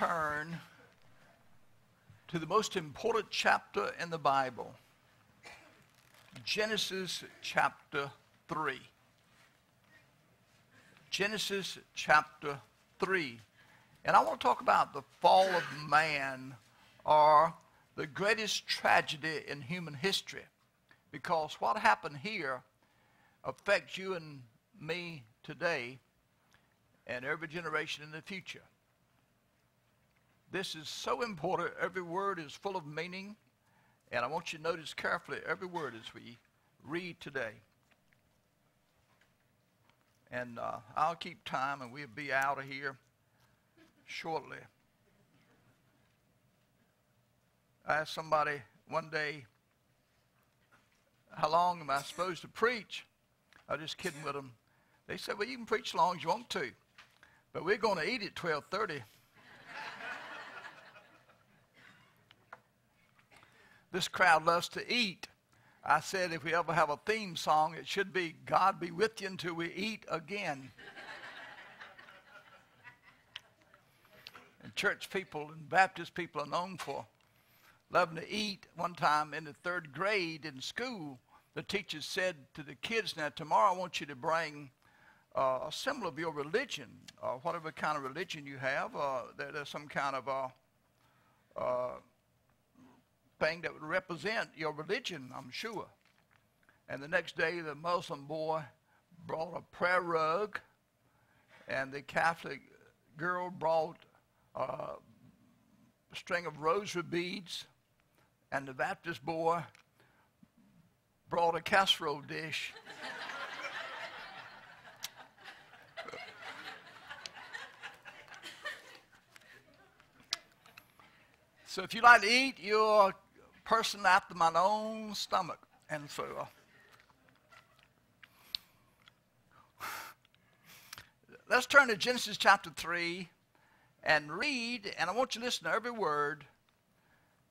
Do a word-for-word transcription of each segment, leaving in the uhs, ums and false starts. turn to the most important chapter in the Bible, Genesis chapter three. Genesis chapter three. And I want to talk about the fall of man, or the greatest tragedy in human history, because what happened here affects you and me today and every generation in the future. This is so important. Every word is full of meaning, and I want you to notice carefully every word as we read today. And uh, I'll keep time, and we'll be out of here shortly. I asked somebody one day, how long am I supposed to preach? I was just kidding with them. They said, well, you can preach as long as you want to, but we're going to eat at twelve thirty. This crowd loves to eat. I said, if we ever have a theme song, it should be, God be with you until we eat again. And church people and Baptist people are known for loving to eat. One time in the third grade in school, the teacher said to the kids, now tomorrow I want you to bring uh, a symbol of your religion, or whatever kind of religion you have. Uh, there, there's some kind of uh, uh, thing that would represent your religion, I'm sure. And the next day, the Muslim boy brought a prayer rug, and the Catholic girl brought uh, a string of rosary beads, and the Baptist boy brought a casserole dish. So if you like to eat, you're a person after my own stomach. And so uh, let's turn to Genesis chapter three and read, and I want you to listen to every word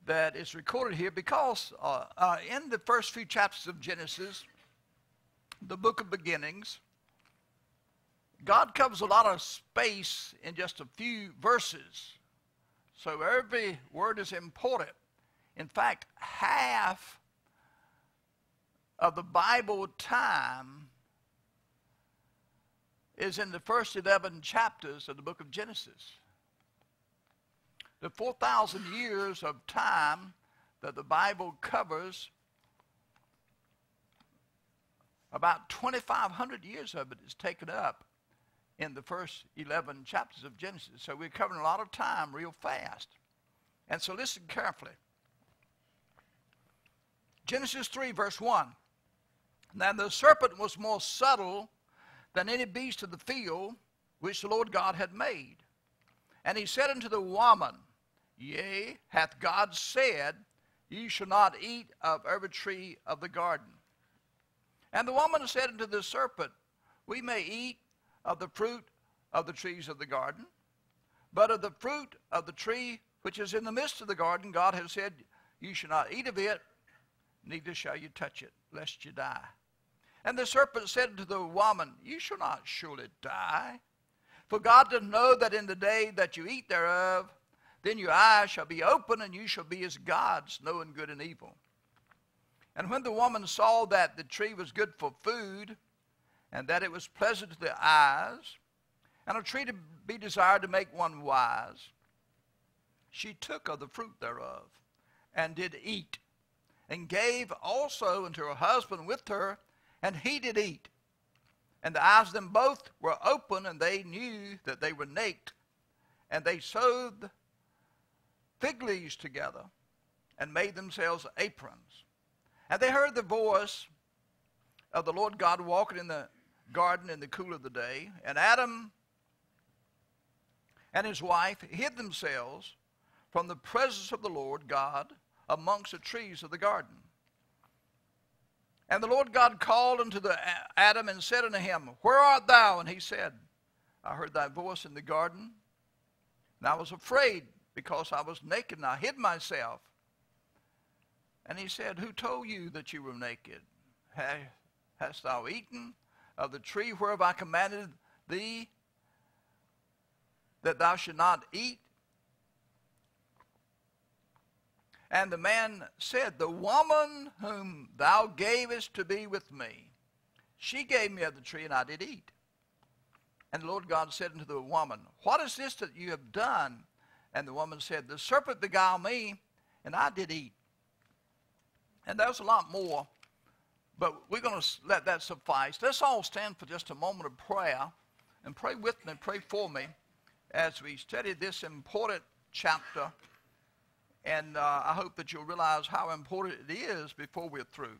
that is recorded here, because uh, uh, in the first few chapters of Genesis, the book of beginnings, God covers a lot of space in just a few verses. So every word is important. In fact, half of the Bible time is in the first eleven chapters of the book of Genesis. The four thousand years of time that the Bible covers, about twenty-five hundred years of it is taken up in the first eleven chapters of Genesis. So we're covering a lot of time real fast. And so listen carefully. Genesis three, verse one. Now the serpent was more subtle than any beast of the field which the Lord God had made. And he said unto the woman, yea, hath God said, ye shall not eat of every tree of the garden? And the woman said unto the serpent, we may eat of the fruit of the trees of the garden, but of the fruit of the tree which is in the midst of the garden, God has said, you shall not eat of it, neither shall you touch it, lest you die. And the serpent said unto the woman, you shall not surely die, for God doth know that in the day that you eat thereof, then your eyes shall be open, and you shall be as gods, knowing good and evil. And when the woman saw that the tree was good for food, and that it was pleasant to the eyes, and a tree to be desired to make one wise, she took of the fruit thereof, and did eat, and gave also unto her husband with her, and he did eat. And the eyes of them both were open, and they knew that they were naked. And they sewed fig leaves together, and made themselves aprons. And they heard the voice of the Lord God walking in the garden in the cool of the day. And Adam and his wife hid themselves from the presence of the Lord God amongst the trees of the garden. And the Lord God called unto the Adam and said unto him, where art thou? And he said, I heard thy voice in the garden, and I was afraid, because I was naked, and I hid myself. And he said, who told you that you were naked? Hast thou eaten of the tree whereof I commanded thee that thou should not eat? And the man said, the woman whom thou gavest to be with me, she gave me of the tree, and I did eat. And the Lord God said unto the woman, what is this that you have done? And the woman said, the serpent beguiled me, and I did eat. And there's a lot more, but we're going to let that suffice. Let's all stand for just a moment of prayer, and pray with me and pray for me as we study this important chapter. And uh, I hope that you'll realize how important it is before we're through.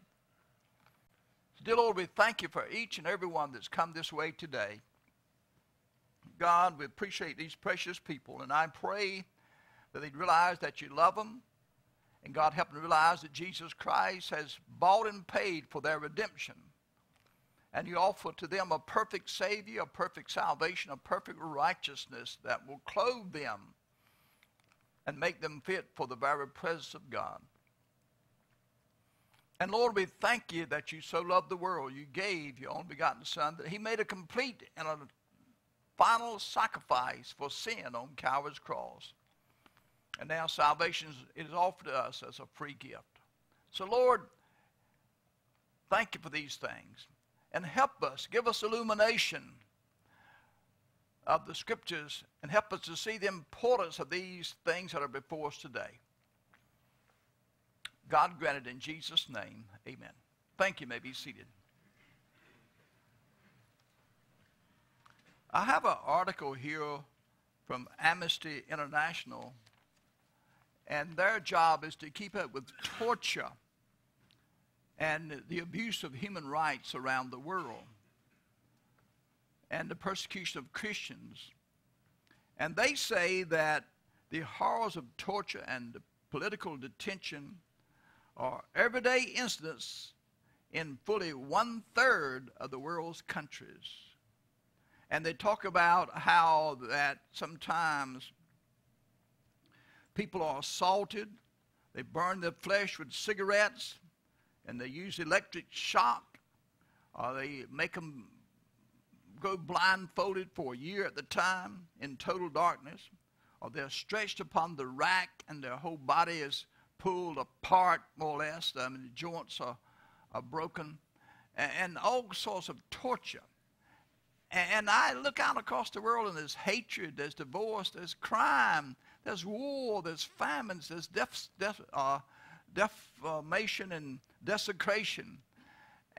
Dear Lord, we thank you for each and every one that's come this way today. God, we appreciate these precious people, and I pray that they'd realize that you love them, and God, help them to realize that Jesus Christ has bought and paid for their redemption, and you offer to them a perfect Savior, a perfect salvation, a perfect righteousness that will clothe them and make them fit for the very presence of God. And Lord, we thank you that you so loved the world. You gave your only begotten Son, that he made a complete and a final sacrifice for sin on Calvary's cross. And now salvation is offered to us as a free gift. So Lord, thank you for these things. And help us, give us illumination of the scriptures, and help us to see the importance of these things that are before us today. God grant it in Jesus' name, amen. Thank you, may be seated. I have an article here from Amnesty International, and their job is to keep up with torture and the abuse of human rights around the world, and the persecution of Christians. And they say that the horrors of torture and political detention are everyday incidents in fully one-third of the world's countries. And they talk about how that sometimes people are assaulted, they burn their flesh with cigarettes, and they use electric shock, or they make them go blindfolded for a year at the time in total darkness, or they're stretched upon the rack and their whole body is pulled apart, more or less. I mean, the joints are, are broken, and, and all sorts of torture. And I look out across the world, and there's hatred, there's divorce, there's crime, there's war, there's famines, there's def, def, uh, defamation and desecration.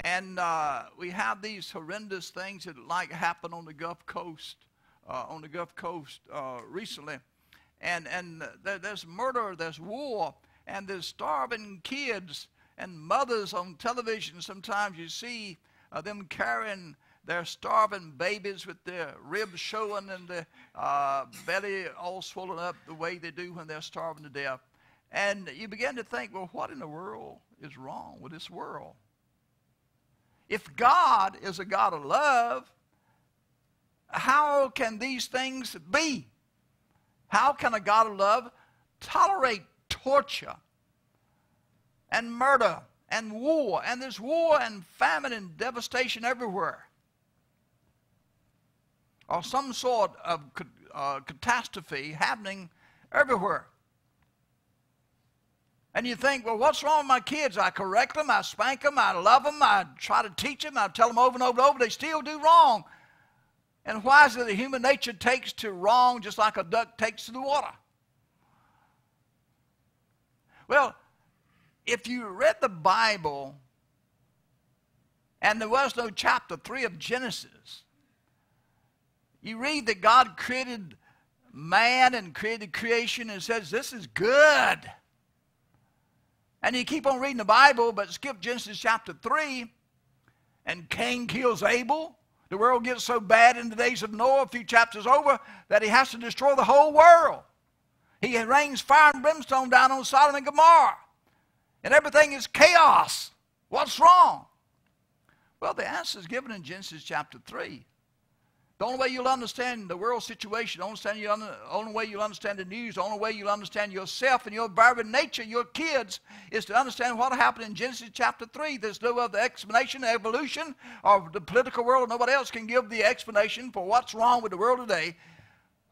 And uh, we have these horrendous things that like happened on the Gulf Coast, uh, on the Gulf Coast uh, recently. And, and there, there's murder, there's war, and there's starving kids and mothers on television. Sometimes you see uh, them carrying their starving babies with their ribs showing and the uh, belly all swollen up the way they do when they're starving to death. And you begin to think, well, what in the world is wrong with this world? If God is a God of love, how can these things be? How can a God of love tolerate torture and murder and war? And there's war and famine and devastation everywhere, or some sort of uh, catastrophe happening everywhere. And you think, well, what's wrong with my kids? I correct them, I spank them, I love them, I try to teach them, I tell them over and over and over, they still do wrong. And why is it that human nature takes to wrong just like a duck takes to the water? Well, if you read the Bible, and there was no chapter three of Genesis, you read that God created man and created creation and says, this is good. And you keep on reading the Bible, but skip Genesis chapter three, and Cain kills Abel. The world gets so bad in the days of Noah, a few chapters over, that he has to destroy the whole world. He rains fire and brimstone down on Sodom and Gomorrah, and everything is chaos. What's wrong? Well, the answer is given in Genesis chapter three. The only way you'll understand the world situation, the only, you under, only way you'll understand the news, the only way you'll understand yourself and your very nature, your kids, is to understand what happened in Genesis chapter three. There's no other explanation. Evolution of the political world, nobody else can give the explanation for what's wrong with the world today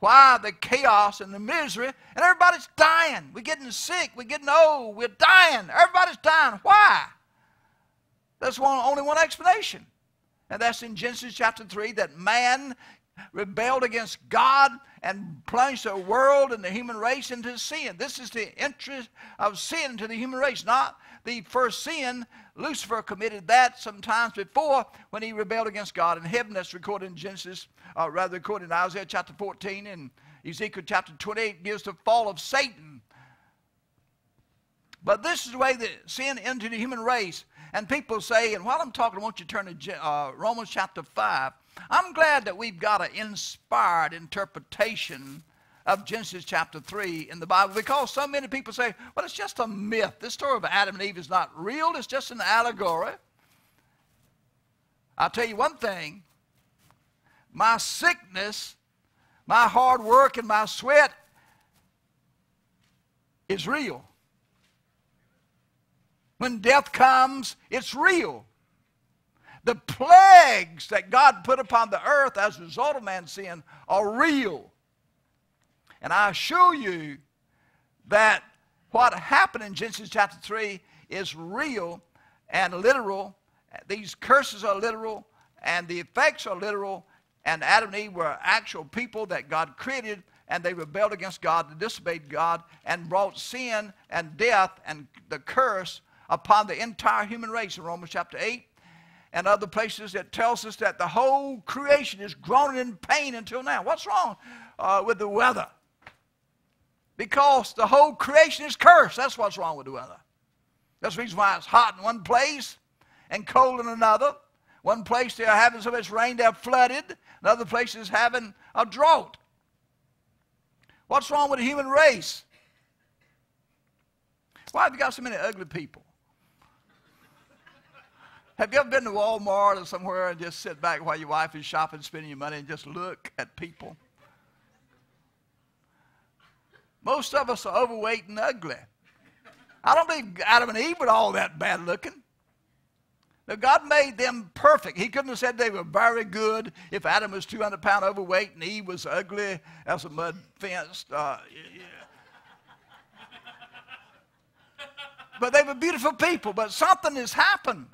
Why the chaos and the misery? And everybody's dying. We're getting sick. We're getting old. We're dying. Everybody's dying. Why? That's one, only one explanation. And that's in Genesis chapter three, that man rebelled against God and plunged the world and the human race into sin. This is the interest of sin to the human race, not the first sin. Lucifer committed that sometimes before when he rebelled against God in heaven. That's recorded in Genesis, or rather recorded in Isaiah chapter fourteen, and Ezekiel chapter twenty-eight gives the fall of Satan. But this is the way that sin entered the human race. And people say, and while I'm talking, I want you to turn to uh, Romans chapter five. I'm glad that we've got an inspired interpretation of Genesis chapter three in the Bible, because so many people say, well, it's just a myth. This story of Adam and Eve is not real. It's just an allegory. I'll tell you one thing. My sickness, my hard work, and my sweat is real. When death comes, it's real. The plagues that God put upon the earth as a result of man's sin are real. And I assure you that what happened in Genesis chapter three is real and literal. These curses are literal, and the effects are literal. And Adam and Eve were actual people that God created, and they rebelled against God and disobeyed God and brought sin and death and the curse upon the entire human race in Romans chapter eight and other places. It tells us that the whole creation is groaning in pain until now. What's wrong uh, with the weather? Because the whole creation is cursed. That's what's wrong with the weather. That's the reason why it's hot in one place and cold in another. One place they're having so much rain they're flooded. Another place is having a drought. What's wrong with the human race? Why have you got so many ugly people? Have you ever been to Walmart or somewhere and just sit back while your wife is shopping, spending your money, and just look at people? Most of us are overweight and ugly. I don't believe Adam and Eve were all that bad looking. Now, God made them perfect. He couldn't have said they were very good if Adam was two hundred pounds overweight and Eve was ugly as a mud fence. Uh, yeah. But they were beautiful people. But something has happened.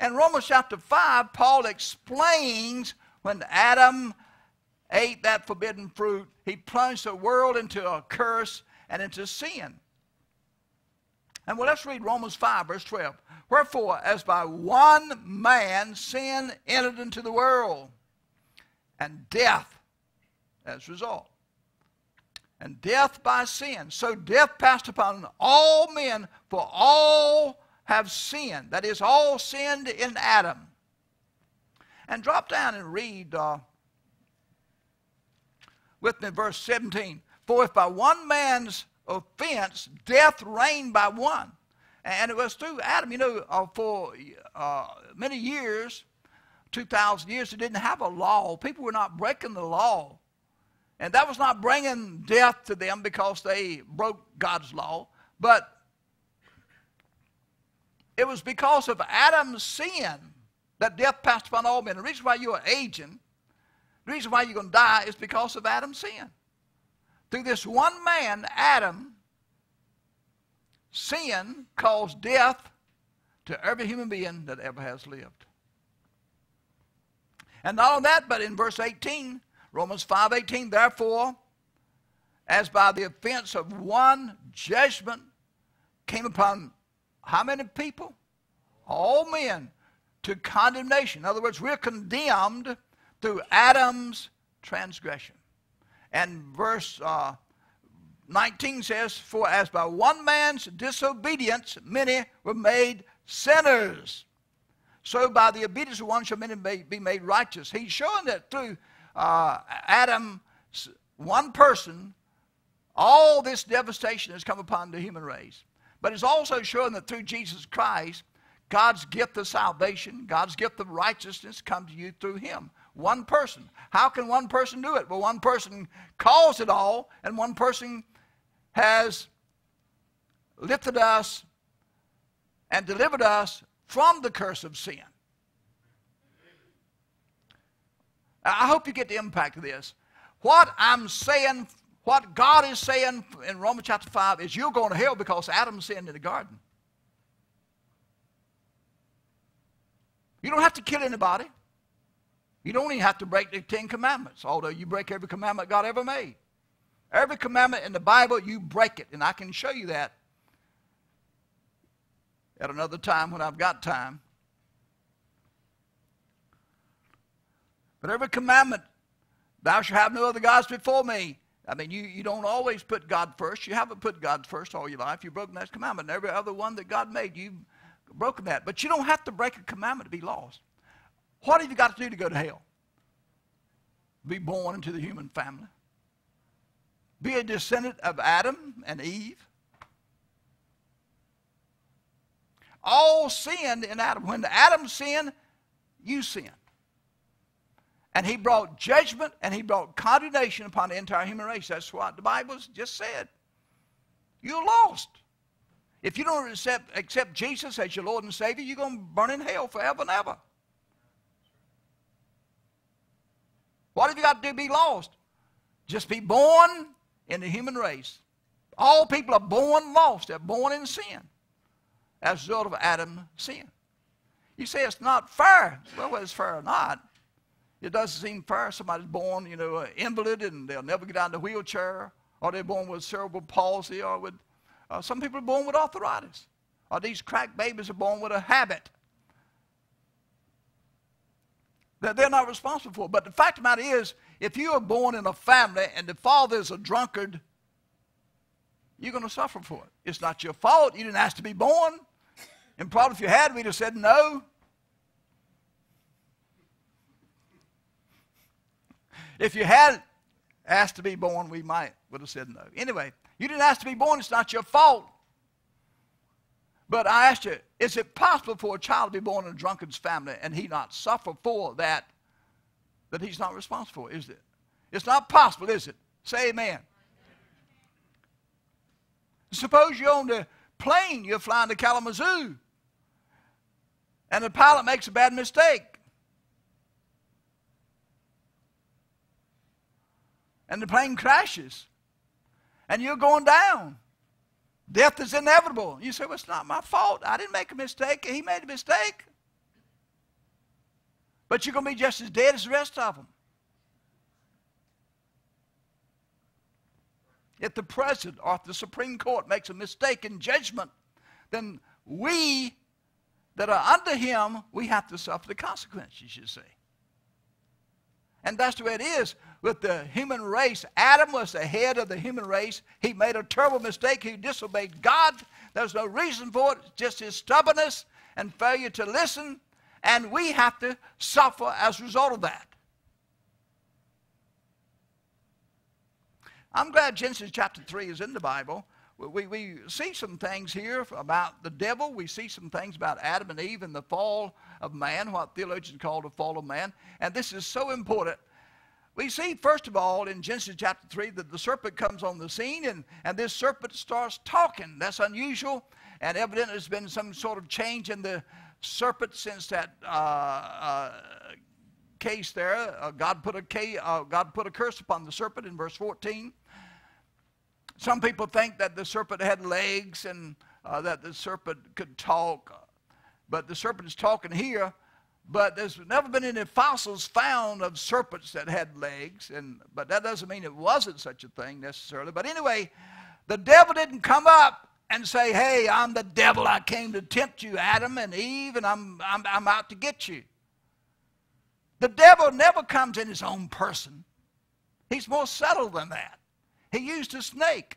In Romans chapter five, Paul explains when Adam ate that forbidden fruit, he plunged the world into a curse and into sin. And well, let's read Romans five, verse twelve. Wherefore, as by one man sin entered into the world, and death as result. And death by sin. So death passed upon all men, for all have sinned. That is, all sinned in Adam. And drop down and read uh, with me verse seventeen. For if by one man's offense death reigned by one, and it was through Adam. You know, uh, for uh, many years, two thousand years, they didn't have a law. People were not breaking the law. And that was not bringing death to them because they broke God's law. But it was because of Adam's sin that death passed upon all men. The reason why you're aging, the reason why you're going to die is because of Adam's sin. Through this one man, Adam, sin caused death to every human being that ever has lived. And not only that, but in verse eighteen, Romans five eighteen, therefore, as by the offense of one judgment came upon how many people? All men, to condemnation. In other words, we're condemned through Adam's transgression. And verse uh, nineteen says, for as by one man's disobedience many were made sinners, so by the obedience of one shall many be made righteous. He's showing that through uh, Adam, one person, all this devastation has come upon the human race. But it's also showing that through Jesus Christ, God's gift of salvation, God's gift of righteousness comes to you through him. One person. How can one person do it? Well, one person caused it all, and one person has lifted us and delivered us from the curse of sin. I hope you get the impact of this. What I'm saying, what God is saying in Romans chapter five is you're going to hell because Adam sinned in the garden. You don't have to kill anybody. You don't even have to break the Ten Commandments, although you break every commandment God ever made. Every commandment in the Bible, you break it, and I can show you that at another time when I've got time. But every commandment, thou shalt have no other gods before me. I mean, you, you don't always put God first. You haven't put God first all your life. You've broken that commandment. And every other one that God made, you've broken that. But you don't have to break a commandment to be lost. What have you got to do to go to hell? Be born into the human family. Be a descendant of Adam and Eve. All sinned in Adam. When Adam sinned, you sinned. And he brought judgment and he brought condemnation upon the entire human race. That's what the Bible just said. You're lost. If you don't accept, accept Jesus as your Lord and Savior, you're going to burn in hell forever and ever. What have you got to do to be lost? Just be born in the human race. All people are born lost. They're born in sin as a result of Adam's sin. You say it's not fair. Well, whether it's fair or not, it doesn't seem fair. Somebody's born, you know, an invalid and they'll never get out of the wheelchair, or they're born with cerebral palsy, or with, uh, some people are born with arthritis, or these crack babies are born with a habit that they're not responsible for. But the fact of the matter is, if you are born in a family and the father is a drunkard, you're going to suffer for it. It's not your fault. You didn't ask to be born. And probably if you had, we'd have said no. If you had asked to be born, we might would have said no. Anyway, you didn't ask to be born. It's not your fault. But I asked you, is it possible for a child to be born in a drunkard's family and he not suffer for that, that he's not responsible for? Is it? It's not possible, is it? Say amen. Suppose you're on the plane, you're flying to Kalamazoo, and the pilot makes a bad mistake. And the plane crashes, and you're going down. Death is inevitable. You say, well, it's not my fault. I didn't make a mistake. He made a mistake. But you're going to be just as dead as the rest of them. If the president or if the Supreme Court makes a mistake in judgment, then we that are under him, we have to suffer the consequences, you see. And that's the way it is with the human race. Adam was the head of the human race. He made a terrible mistake. He disobeyed God. There's no reason for it. It's just his stubbornness and failure to listen. And we have to suffer as a result of that. I'm glad Genesis chapter three is in the Bible. We, we see some things here about the devil. We see some things about Adam and Eve and the fall of man, what theologians call the fall of man. And this is so important. We see, first of all, in Genesis chapter three, that the serpent comes on the scene, and, and this serpent starts talking. That's unusual, and evidently there's been some sort of change in the serpent since that uh, uh, case there. Uh, God, put a, uh, God put a curse upon the serpent in verse fourteen. Some people think that the serpent had legs and uh, that the serpent could talk. But the serpent is talking here. But there's never been any fossils found of serpents that had legs. And, but that doesn't mean it wasn't such a thing necessarily. But anyway, the devil didn't come up and say, hey, I'm the devil. I came to tempt you, Adam and Eve, and I'm, I'm, I'm out to get you. The devil never comes in his own person. He's more subtle than that. He used a snake.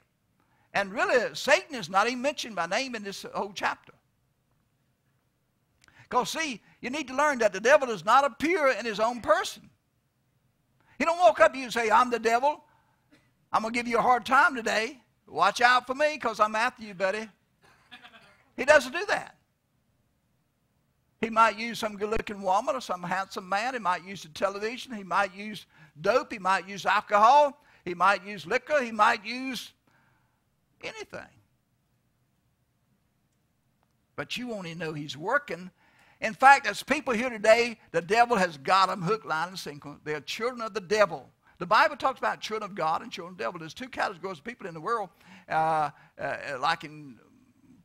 And really, Satan is not even mentioned by name in this whole chapter. Because, see, you need to learn that the devil does not appear in his own person. He don't walk up to you and say, I'm the devil. I'm going to give you a hard time today. Watch out for me because I'm after you, buddy. He doesn't do that. He might use some good-looking woman or some handsome man. He might use the television. He might use dope. He might use alcohol. He might use liquor. He might use anything. But you only know he's working. In fact, as people here today, the devil has got them hook, line, and sinker. They're children of the devil. The Bible talks about children of God and children of the devil. There's two categories of people in the world, uh, uh, like in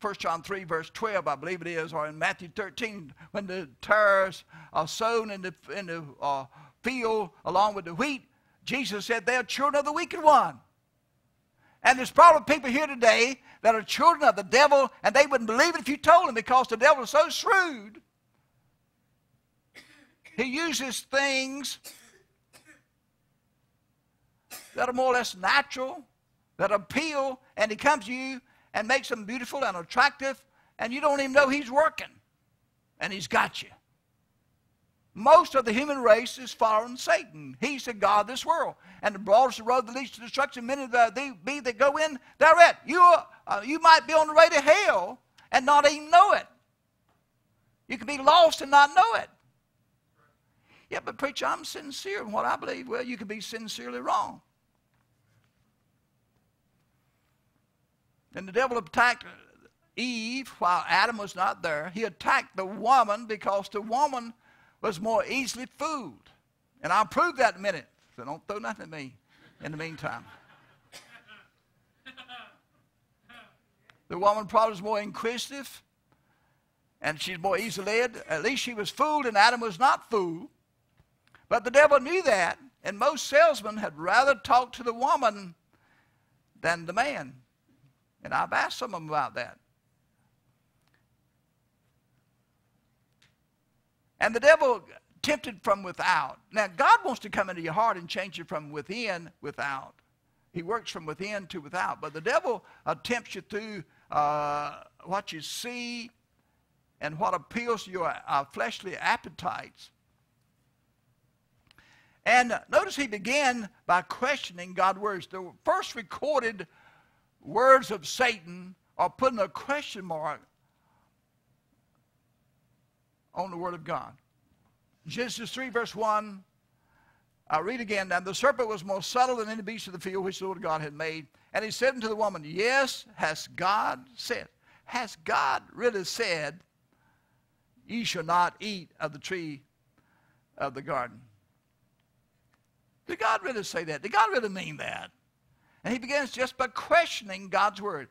First John three, verse twelve, I believe it is, or in Matthew thirteen, when the tares are sown in the, in the uh, field along with the wheat, Jesus said they are children of the wicked one. And there's probably people here today that are children of the devil, and they wouldn't believe it if you told them, because the devil is so shrewd. He uses things that are more or less natural, that appeal, and he comes to you and makes them beautiful and attractive, and you don't even know he's working, and he's got you. Most of the human race is following Satan. He's the god of this world. And the broadest road that leads to destruction, many of the be that go in thereat. You, are, uh, you might be on the way to hell and not even know it. You can be lost and not know it. Yeah, but preacher, I'm sincere in what I believe. Well, you can be sincerely wrong. And the devil attacked Eve while Adam was not there. He attacked the woman because the woman was more easily fooled. And I'll prove that in a minute. So don't throw nothing at me in the meantime. The woman probably was more inquisitive, and she's more easily led. At least she was fooled, and Adam was not fooled. But the devil knew that, and most salesmen had rather talk to the woman than the man. And I've asked some of them about that. And the devil tempted from without. Now, God wants to come into your heart and change you from within, without. He works from within to without. But the devil tempts you through uh, what you see and what appeals to your uh, fleshly appetites. And notice he began by questioning God's words. The first recorded words of Satan are putting a question mark on the word of God. Genesis three verse one, I read again, "And the serpent was more subtle than any beast of the field which the Lord God had made. And he said unto the woman, Yes, has God said." Has God really said, "Ye shall not eat of the tree of the garden"? Did God really say that? Did God really mean that? And he begins just by questioning God's word,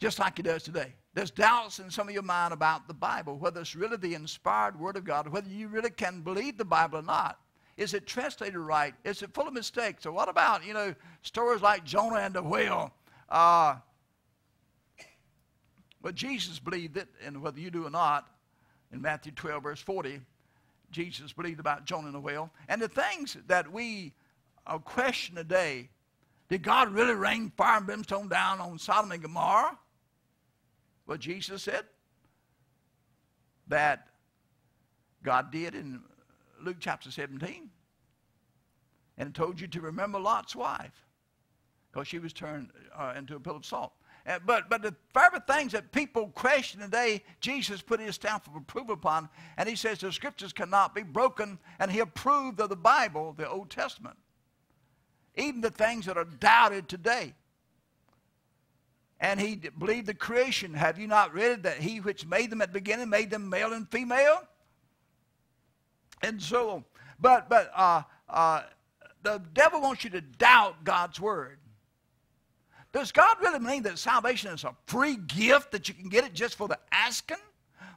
just like he does today. There's doubts in some of your mind about the Bible, whether it's really the inspired word of God, whether you really can believe the Bible or not. Is it translated right? Is it full of mistakes? So what about, you know, stories like Jonah and the whale? Uh, well, Jesus believed it, and whether you do or not, in Matthew twelve, verse forty, Jesus believed about Jonah and the whale. And the things that we question today, did God really rain fire and brimstone down on Sodom and Gomorrah? Well, Jesus said that God did in Luke chapter seventeen. And it told you to remember Lot's wife, because she was turned uh, into a pillar of salt. Uh, but, but the very things that people question today, Jesus put his stamp of approval upon. And he says the scriptures cannot be broken. And he approved of the Bible, the Old Testament. Even the things that are doubted today. And he believed the creation. Have you not read that he which made them at the beginning made them male and female? And so on. But, but uh, uh, the devil wants you to doubt God's word. Does God really mean that salvation is a free gift, that you can get it just for the asking?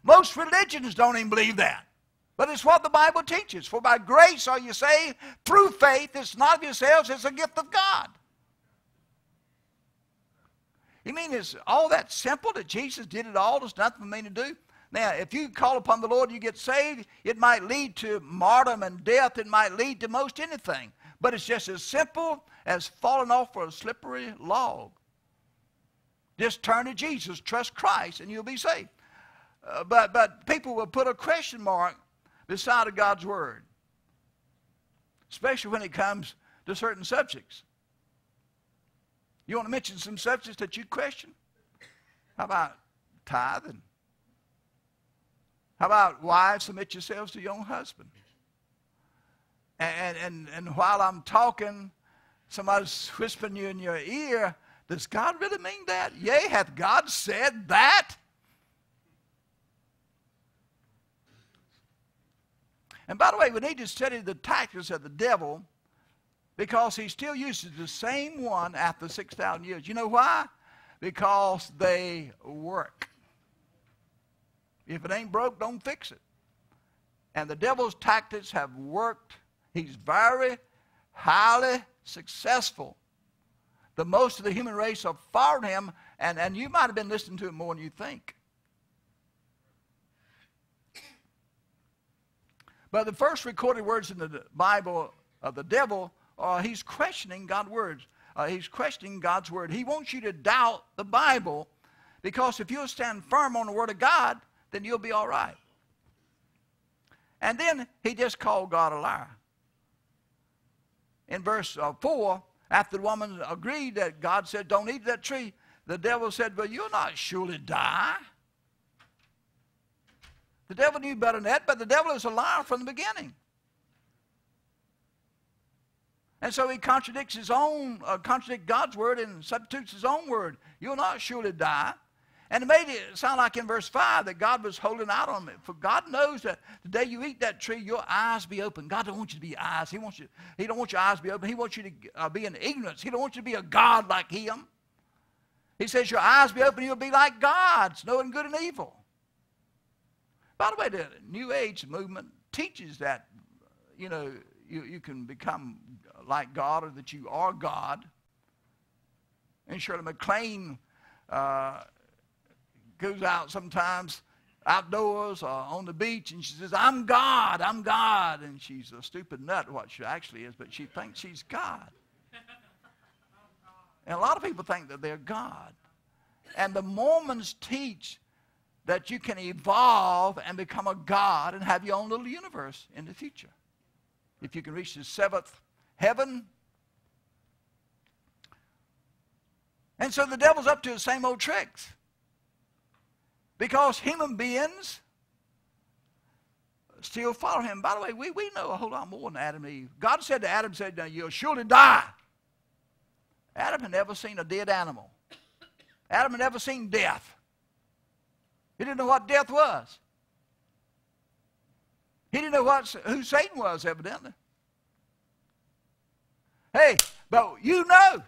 Most religions don't even believe that. But it's what the Bible teaches. For by grace are you saved through faith. It's not of yourselves. It's a gift of God. You mean it's all that simple, that Jesus did it all? There's nothing for me to do? Now, if you call upon the Lord, you get saved. It might lead to martyrdom and death. It might lead to most anything. But it's just as simple as falling off for a slippery log. Just turn to Jesus, trust Christ, and you'll be saved. Uh, but, but people will put a question mark beside of God's word, especially when it comes to certain subjects. You want to mention some subjects that you question? How about tithing? How about wives, submit yourselves to your own husband? And, and, and while I'm talking, somebody's whispering you in your ear, does God really mean that? Yea, hath God said that? And by the way, we need to study the tactics of the devil because he still uses the same one after six thousand years. You know why? Because they work. If it ain't broke, don't fix it. And the devil's tactics have worked. He's very highly successful. The most of the human race have followed him, and, and you might have been listening to him more than you think. But the first recorded words in the Bible of the devil are he's questioning God's words. Uh, he's questioning God's word. He wants you to doubt the Bible, because if you'll stand firm on the word of God, then you'll be all right. And then he just called God a liar. In verse uh, four, after the woman agreed that God said, don't eat that tree, the devil said, well, you'll not surely die. The devil knew better than that, but the devil is a liar from the beginning. And so he contradicts his own, uh, contradicts God's word and substitutes his own word. You'll not surely die. And it made it sound like in verse five that God was holding out on it. For God knows that the day you eat that tree, your eyes be open. God don't want you to be eyes. He wants you. He don't want your eyes to be open. He wants you to uh, be in ignorance. He don't want you to be a God like him. He says your eyes be open, you'll be like gods, knowing good and evil. By the way, the New Age movement teaches that, you know, you, you can become like God, or that you are God. And Shirley MacLaine Uh, goes out sometimes outdoors or on the beach, and she says, I'm God, I'm God. And she's a stupid nut, what she actually is, but she thinks she's God. And a lot of people think that they're God. And the Mormons teach that you can evolve and become a God and have your own little universe in the future, if you can reach the seventh heaven. And so the devil's up to his same old tricks. Because human beings still follow him. By the way, we, we know a whole lot more than Adam and Eve. God said to Adam, said, now you'll surely die. Adam had never seen a dead animal. Adam had never seen death. He didn't know what death was. He didn't know what, who Satan was, evidently. Hey, but you know.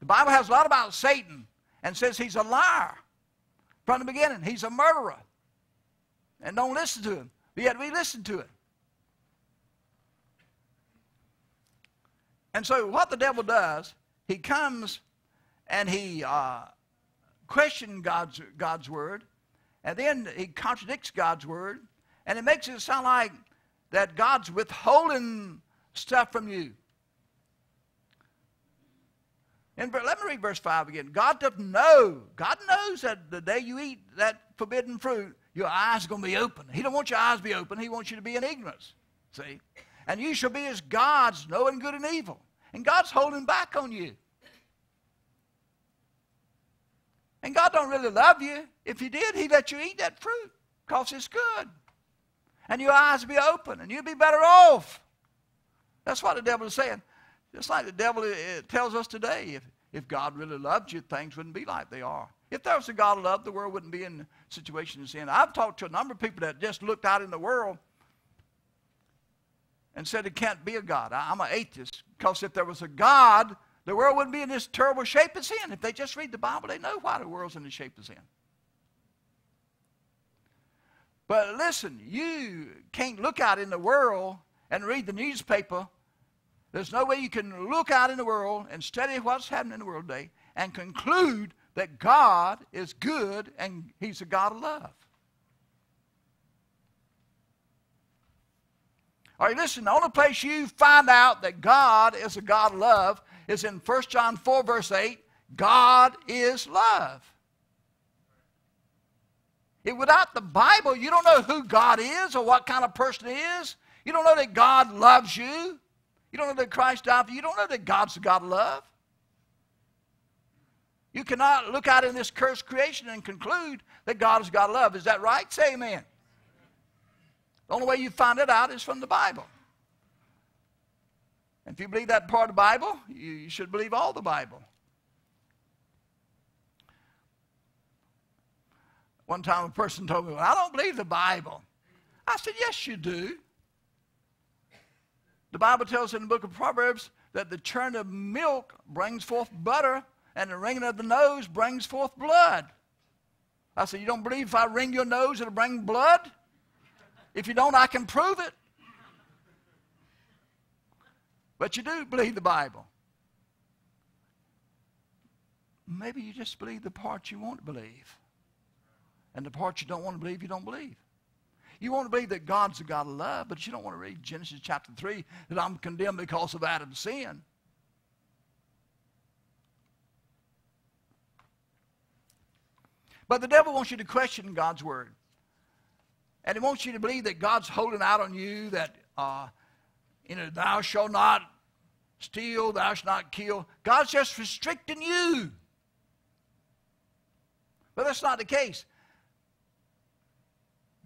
The Bible has a lot about Satan and says he's a liar. From the beginning, he's a murderer. And don't listen to him. But yet we listen to it. And so what the devil does, he comes and he uh, questions God's, God's word. And then he contradicts God's word. And it makes it sound like that God's withholding stuff from you. And let me read verse five again. God doth know. God knows that the day you eat that forbidden fruit, your eyes are going to be open. He don't want your eyes to be open. He wants you to be in ignorance. See? And you shall be as gods, knowing good and evil. And God's holding back on you. And God don't really love you. If he did, he'd let you eat that fruit because it's good. And your eyes will be open and you'll be better off. That's what the devil is saying. Just like the devil it tells us today, if, if God really loved you, things wouldn't be like they are. If there was a God of love, the world wouldn't be in the situation it's in. I've talked to a number of people that just looked out in the world and said, it can't be a God. I, I'm an atheist. Because if there was a God, the world wouldn't be in this terrible shape it's in. If they just read the Bible, they know why the world's in the shape it's in. But listen, you can't look out in the world and read the newspaper. There's no way you can look out in the world and study what's happening in the world today and conclude that God is good and he's a God of love. All right, listen, the only place you find out that God is a God of love is in First John four, verse eight. God is love. If without the Bible, you don't know who God is or what kind of person he is. You don't know that God loves you. You don't know that Christ died for you. You don't know that God's the God of love. You cannot look out in this cursed creation and conclude that God is God of love. Is that right? Say amen. The only way you find it out is from the Bible. And if you believe that part of the Bible, you, you should believe all the Bible. One time a person told me, well, I don't believe the Bible. I said, yes, you do. The Bible tells in the book of Proverbs that the churn of milk brings forth butter, and the wringing of the nose brings forth blood. I said, you don't believe if I wring your nose, it'll bring blood? If you don't, I can prove it. But you do believe the Bible. Maybe you just believe the part you want to believe. And the part you don't want to believe, you don't believe. You want to believe that God's a God of love, but you don't want to read Genesis chapter three that I'm condemned because of Adam's sin. But the devil wants you to question God's word. And he wants you to believe that God's holding out on you, that uh, you know, thou shalt not steal, thou shalt not kill. God's just restricting you. But that's not the case.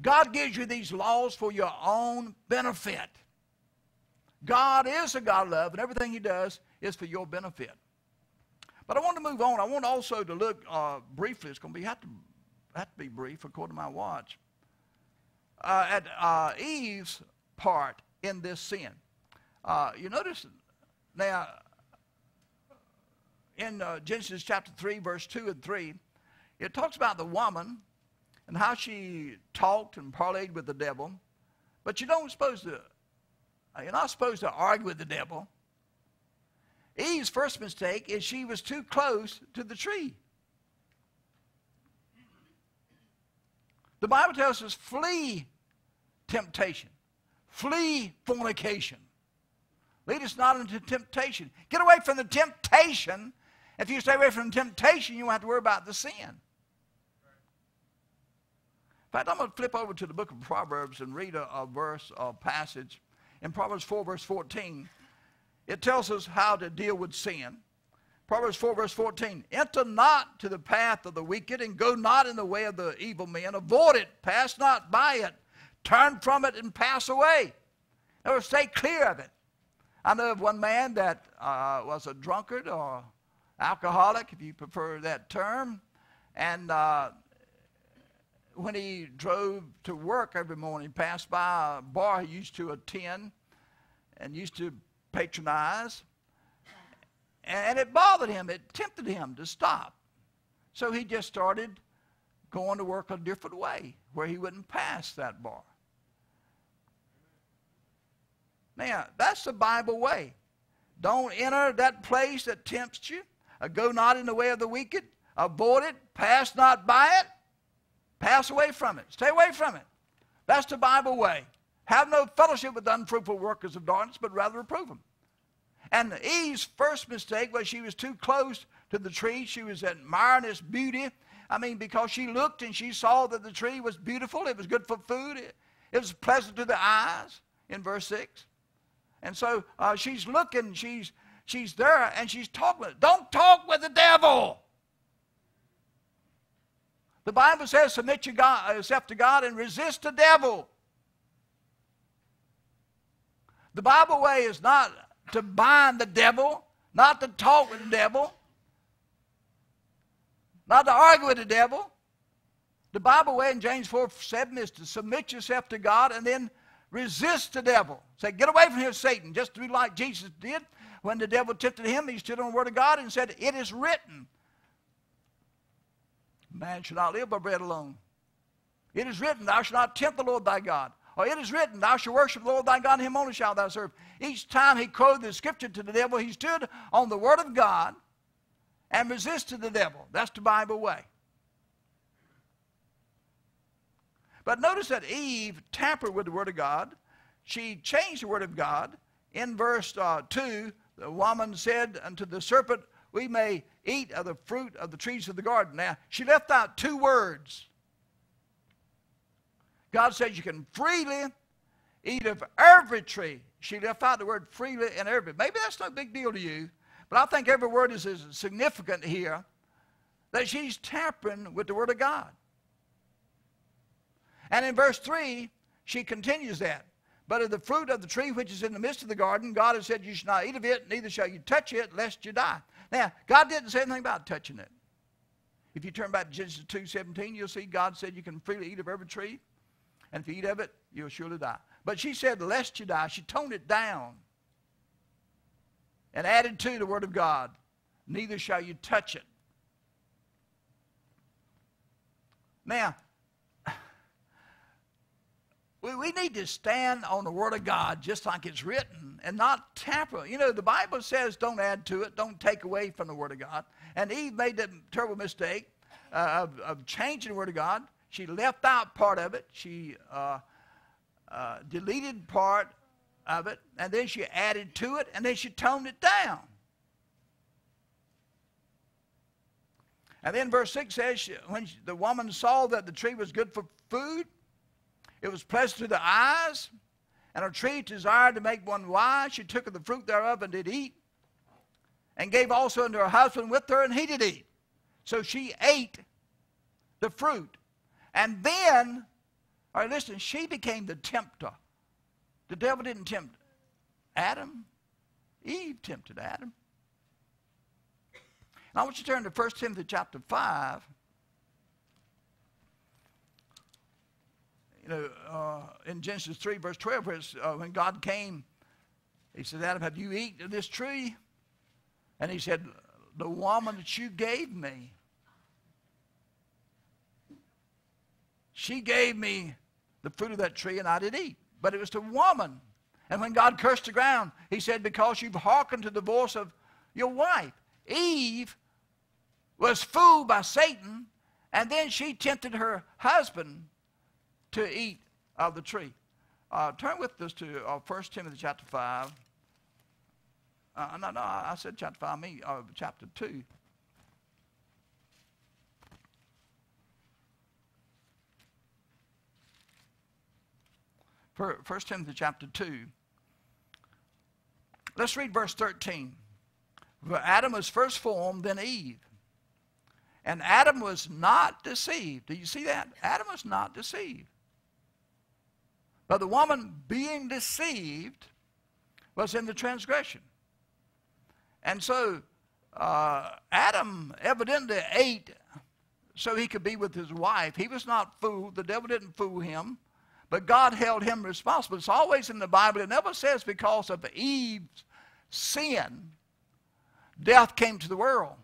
God gives you these laws for your own benefit. God is a God of love, and everything he does is for your benefit. But I want to move on. I want also to look uh, briefly. It's going to be, have to, have to be brief according to my watch. Uh, at uh, Eve's part in this sin. Uh, you notice now in uh, Genesis chapter three, verse two and three, it talks about the woman and how she talked and parleyed with the devil. But you don't supposed to, you're not supposed to argue with the devil. Eve's first mistake is she was too close to the tree. The Bible tells us, flee temptation. Flee fornication. Lead us not into temptation. Get away from the temptation. If you stay away from temptation, you won't have to worry about the sin. In fact, I'm going to flip over to the book of Proverbs and read a, a verse, a passage. In Proverbs four, verse fourteen, it tells us how to deal with sin. Proverbs four, verse fourteen, enter not to the path of the wicked, and go not in the way of the evil men. Avoid it, pass not by it, turn from it and pass away. In other words, stay clear of it. I know of one man that uh, was a drunkard or alcoholic, if you prefer that term, and uh, when he drove to work every morning, passed by a bar he used to attend and used to patronize. And it bothered him. It tempted him to stop. So he just started going to work a different way where he wouldn't pass that bar. Now, that's the Bible way. Don't enter that place that tempts you. Go not in the way of the wicked. Avoid it. Pass not by it. Pass away from it. Stay away from it. That's the Bible way. Have no fellowship with unfruitful workers of darkness, but rather reprove them. And Eve's first mistake was she was too close to the tree. She was admiring its beauty. I mean, because she looked and she saw that the tree was beautiful. It was good for food. It, it was pleasant to the eyes in verse six. And so uh, she's looking. She's, she's there and she's talking. Don't talk with the devil. The Bible says submit your God, yourself to God and resist the devil. The Bible way is not to bind the devil, not to talk with the devil, not to argue with the devil. The Bible way in James four, seven is to submit yourself to God and then resist the devil. Say, get away from here, Satan, just to be like Jesus did. When the devil tempted him, he stood on the word of God and said, it is written, man shall not live by bread alone. It is written, thou shalt not tempt the Lord thy God. Or it is written, thou shalt worship the Lord thy God, and him only shalt thou serve. Each time he quoted the scripture to the devil, he stood on the word of God and resisted the devil. That's the Bible way. But notice that Eve tampered with the word of God. She changed the word of God. In verse uh, two, the woman said unto the serpent, we may eat of the fruit of the trees of the garden. Now, she left out two words. God says you can freely eat of every tree. She left out the word freely and every. Maybe that's no big deal to you, but I think every word is as significant here that she's tampering with the word of God. And in verse three, she continues that. But of the fruit of the tree which is in the midst of the garden, God has said you shall not eat of it, neither shall you touch it, lest you die. Now, God didn't say anything about touching it. If you turn back to Genesis two, seventeen, you'll see God said you can freely eat of every tree. And if you eat of it, you'll surely die. But she said, lest you die. She toned it down. and added to the word of God, neither shall you touch it. Now, we, we need to stand on the word of God just like it's written and not tamper. You know, the Bible says don't add to it, don't take away from the word of God. And Eve made the terrible mistake uh, of, of changing the word of God. She left out part of it. She uh, uh, deleted part of it, and then she added to it, and then she toned it down. And then verse six says, she, when she, the woman saw that the tree was good for food, it was pleasant to the eyes, and a tree desired to make one wise, she took of the fruit thereof and did eat, and gave also unto her husband with her, and he did eat. So she ate the fruit. And then, all right, listen, she became the tempter. The devil didn't tempt Adam. Eve tempted Adam. And I want you to turn to First Timothy chapter five. You know, uh, in Genesis three, verse twelve, where it's, uh, when God came, he said, Adam, have you eaten of this tree? And he said, the woman that you gave me, she gave me the fruit of that tree, and I did eat. But it was the woman. And when God cursed the ground, he said, because you've hearkened to the voice of your wife. Eve was fooled by Satan, and then she tempted her husband to eat of the tree. Uh, turn with us to uh, First Timothy chapter five. Uh, no, no, I said chapter five, I mean uh, chapter two. First Timothy chapter two. Let's read verse thirteen. For Adam was first formed, then Eve. And Adam was not deceived. Do you see that? Adam was not deceived. But the woman, being deceived, was in the transgression. And so uh, Adam evidently ate so he could be with his wife. He was not fooled. The devil didn't fool him. But God held him responsible. It's always in the Bible. It never says because of Eve's sin, death came to the world.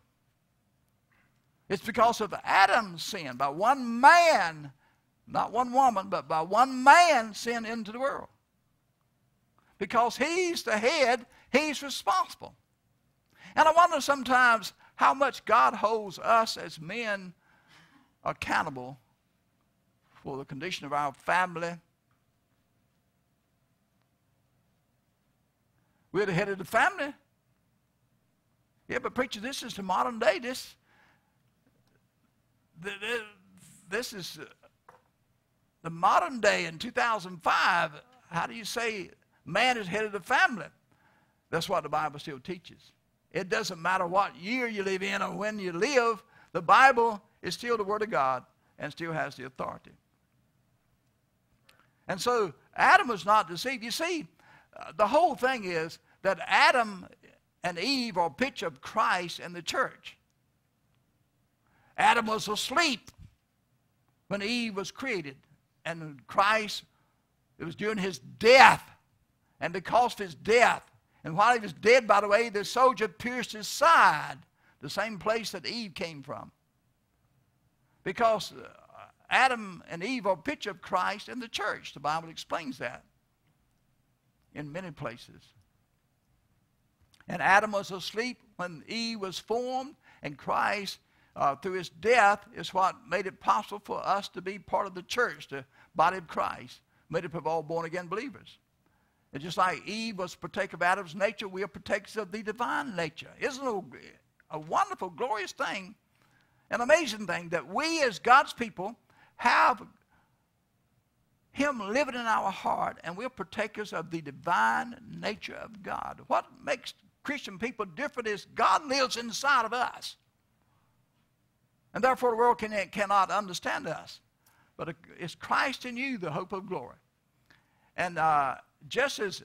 It's because of Adam's sin. By one man, not one woman, but by one man, sin into the world. Because he's the head, he's responsible. And I wonder sometimes how much God holds us as men accountable for the condition of our family. We're the head of the family. Yeah, but preacher, this is the modern day. This, this is the modern day in two thousand five. How do you say man is head of the family? That's what the Bible still teaches. It doesn't matter what year you live in or when you live. The Bible is still the Word of God and still has the authority. And so Adam was not deceived. You see, uh, the whole thing is that Adam and Eve are a picture of Christ and the church. Adam was asleep when Eve was created. And Christ, it was during his death. And because of his death, and while he was dead, by the way, the soldier pierced his side, the same place that Eve came from. Because uh, Adam and Eve are a picture of Christ and the church. The Bible explains that in many places. And Adam was asleep when Eve was formed, and Christ, uh, through his death, is what made it possible for us to be part of the church, the body of Christ, made up of all born-again believers. And just like Eve was partaker of Adam's nature, we are partakers of the divine nature. Isn't it a wonderful, glorious thing, an amazing thing, that we as God's people have him living in our heart, and we're partakers of the divine nature of God. What makes Christian people different is God lives inside of us. And therefore the world can, cannot understand us. But it's Christ in you, the hope of glory. And uh, just as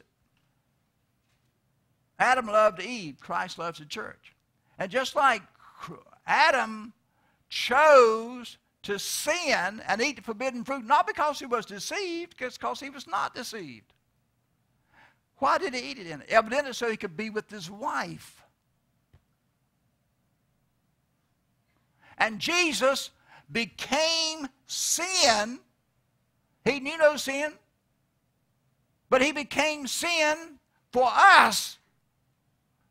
Adam loved Eve, Christ loves the church. And just like Adam chose to sin and eat the forbidden fruit, not because he was deceived, because he was not deceived. Why did he eat it in it? Evidently so he could be with his wife. And Jesus became sin. He knew no sin, but he became sin for us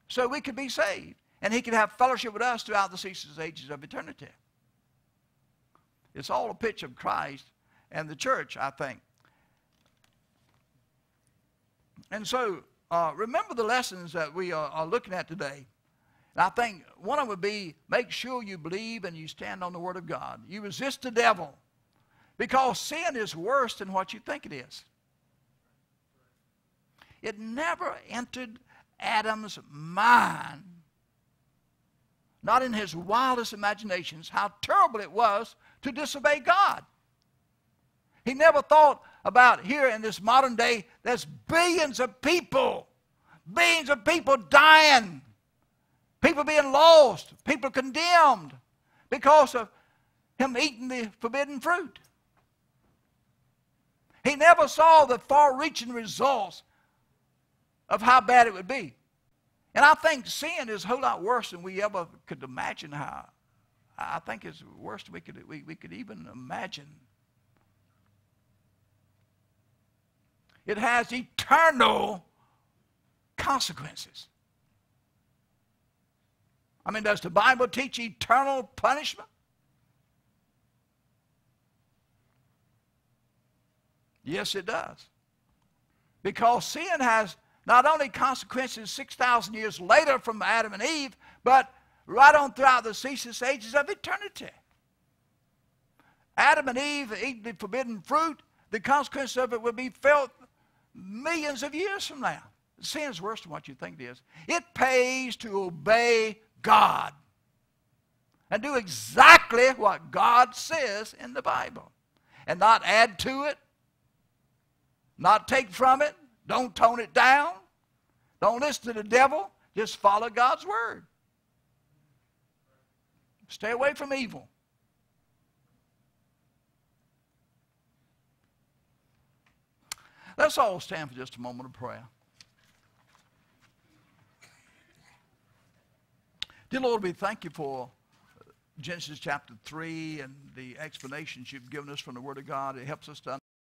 so we could be saved. And he could have fellowship with us throughout the ceaseless ages of eternity. It's all a picture of Christ and the church, I think. And so, uh, remember the lessons that we are, are looking at today. And I think one of them would be, make sure you believe and you stand on the Word of God. You resist the devil, because sin is worse than what you think it is. It never entered Adam's mind, not in his wildest imaginations, how terrible it was to disobey God. He never thought about here in this modern day, there's billions of people, billions of people dying, people being lost, people condemned because of him eating the forbidden fruit. He never saw the far-reaching results of how bad it would be. And I think sin is a whole lot worse than we ever could imagine how. I think it's worse than we could, we, we could even imagine. It has eternal consequences. I mean, does the Bible teach eternal punishment? Yes, it does. Because sin has not only consequences six thousand years later from Adam and Eve, but right on throughout the ceaseless ages of eternity. Adam and Eve eating the forbidden fruit, the consequence of it will be felt millions of years from now. Sin is worse than what you think it is. It pays to obey God and do exactly what God says in the Bible, and not add to it, not take from it. Don't tone it down. Don't listen to the devil. Just follow God's word. Stay away from evil. Let's all stand for just a moment of prayer. Dear Lord, we thank you for Genesis chapter three and the explanations you've given us from the Word of God. It helps us to understand.